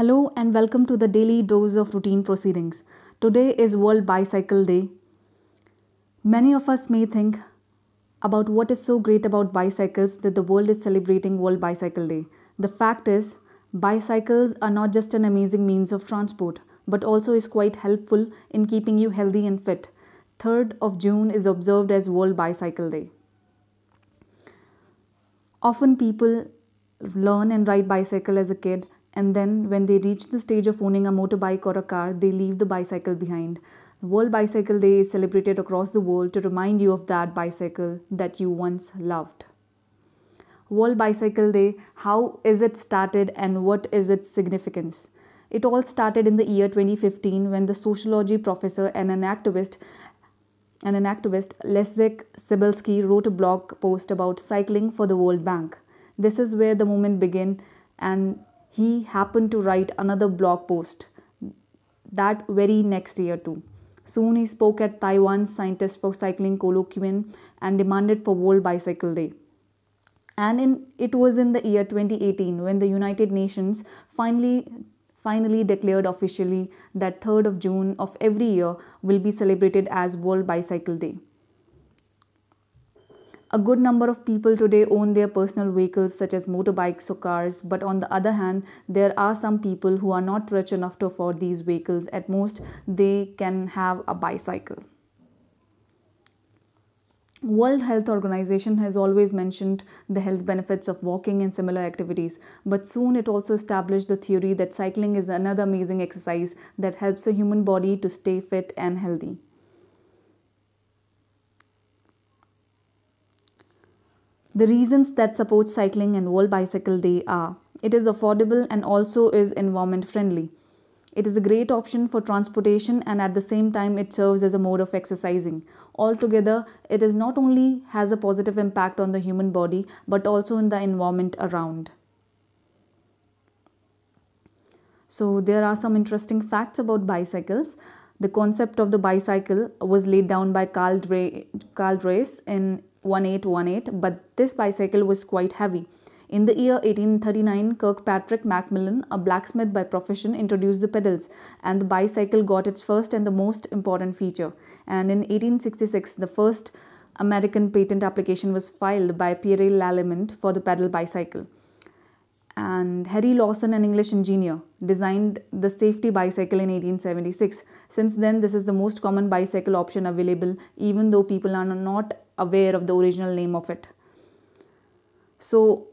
Hello and welcome to the Daily Dose of Routine Proceedings. Today is World Bicycle Day. Many of us may think about what is so great about bicycles that the world is celebrating World Bicycle Day. The fact is, bicycles are not just an amazing means of transport, but also is quite helpful in keeping you healthy and fit. 3rd of June is observed as World Bicycle Day. Often people learn and ride bicycle as a kid, and then when they reach the stage of owning a motorbike or a car, they leave the bicycle behind. World Bicycle Day is celebrated across the world to remind you of that bicycle that you once loved. World Bicycle Day, how is it started and what is its significance? It all started in the year 2015 when the sociology professor and an activist Leszek Sibelski wrote a blog post about cycling for the World Bank. This is where the movement began, and he happened to write another blog post that very next year too. Soon he spoke at Taiwan's Scientists for Cycling Colloquium and demanded for World Bicycle Day. And it was in the year 2018 when the United Nations finally declared officially that 3rd of June of every year will be celebrated as World Bicycle Day. A good number of people today own their personal vehicles such as motorbikes or cars, but on the other hand, there are some people who are not rich enough to afford these vehicles. At most, they can have a bicycle. World Health Organization has always mentioned the health benefits of walking and similar activities, but soon it also established the theory that cycling is another amazing exercise that helps the human body to stay fit and healthy. The reasons that support cycling and World Bicycle Day are: it is affordable and also is environment friendly. It is a great option for transportation, and at the same time it serves as a mode of exercising. Altogether, it is not only has a positive impact on the human body but also in the environment around. So there are some interesting facts about bicycles. The concept of the bicycle was laid down by Karl Drais in 1818, but this bicycle was quite heavy. In the year 1839, Kirkpatrick Macmillan, a blacksmith by profession, introduced the pedals, and the bicycle got its first and the most important feature. And in 1866, the first American patent application was filed by Pierre Lallement for the pedal bicycle. And Harry Lawson, an English engineer, designed the safety bicycle in 1876. Since then, this is the most common bicycle option available, even though people are not aware of the original name of it. So,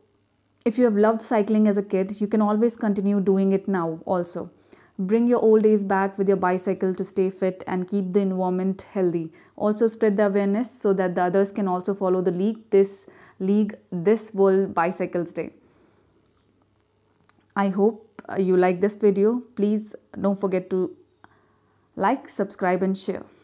if you have loved cycling as a kid, you can always continue doing it now also. Bring your old days back with your bicycle to stay fit and keep the environment healthy. Also spread the awareness so that the others can also follow the league this World Bicycles Day. I hope you like this video. Please don't forget to like, subscribe and share.